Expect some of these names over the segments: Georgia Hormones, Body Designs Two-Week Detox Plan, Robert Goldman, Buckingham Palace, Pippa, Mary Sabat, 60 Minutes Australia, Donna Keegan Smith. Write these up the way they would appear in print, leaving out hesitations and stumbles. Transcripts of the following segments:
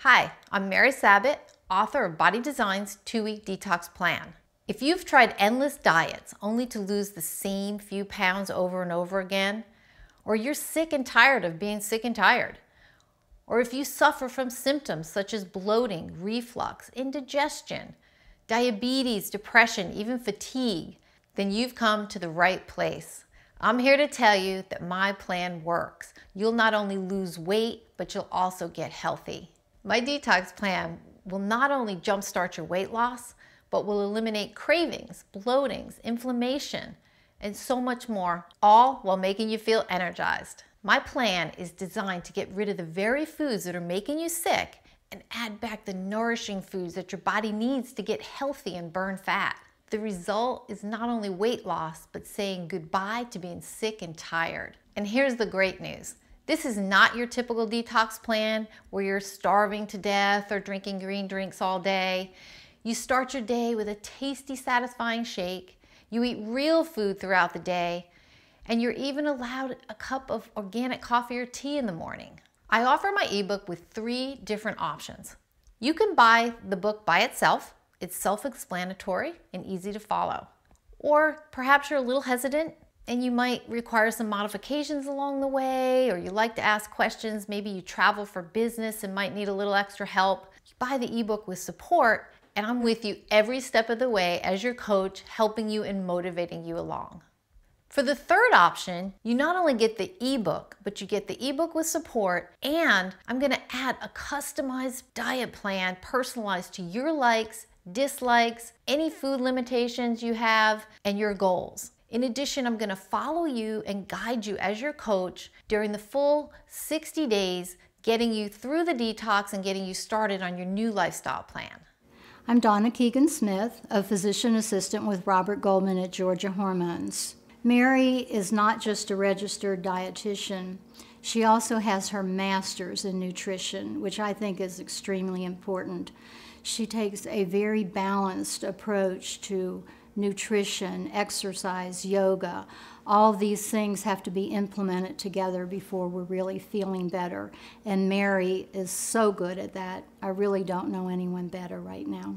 Hi, I'm Mary Sabat, author of Body Designs Two-Week Detox Plan. If you've tried endless diets only to lose the same few pounds over and over again, or you're sick and tired of being sick and tired, or if you suffer from symptoms such as bloating, reflux, indigestion, diabetes, depression, even fatigue, then you've come to the right place. I'm here to tell you that my plan works. You'll not only lose weight, but you'll also get healthy. My detox plan will not only jumpstart your weight loss, but will eliminate cravings, bloatings, inflammation, and so much more, all while making you feel energized. My plan is designed to get rid of the very foods that are making you sick and add back the nourishing foods that your body needs to get healthy and burn fat. The result is not only weight loss, but saying goodbye to being sick and tired. And here's the great news. This is not your typical detox plan where you're starving to death or drinking green drinks all day. You start your day with a tasty, satisfying shake. You eat real food throughout the day, and you're even allowed a cup of organic coffee or tea in the morning. I offer my ebook with 3 different options. You can buy the book by itself. It's self-explanatory and easy to follow. Or perhaps you're a little hesitant and you might require some modifications along the way, or you like to ask questions, maybe you travel for business and might need a little extra help. You buy the ebook with support, and I'm with you every step of the way as your coach, helping you and motivating you along. For the third option, you not only get the ebook, but you get the ebook with support, and I'm gonna add a customized diet plan personalized to your likes, dislikes, any food limitations you have, and your goals. In addition, I'm going to follow you and guide you as your coach during the full 60 days, getting you through the detox and getting you started on your new lifestyle plan. I'm Donna Keegan Smith, a physician assistant with Robert Goldman at Georgia Hormones. Mary is not just a registered dietitian. She also has her master's in nutrition, which I think is extremely important. She takes a very balanced approach to nutrition, exercise, yoga. All these things have to be implemented together before we're really feeling better. And Mary is so good at that. I really don't know anyone better right now.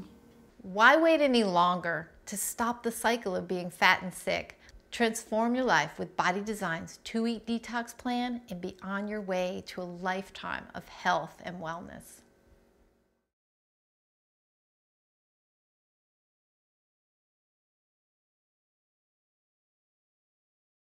Why wait any longer to stop the cycle of being fat and sick? Transform your life with Body Design's Two-Week Detox Plan and be on your way to a lifetime of health and wellness.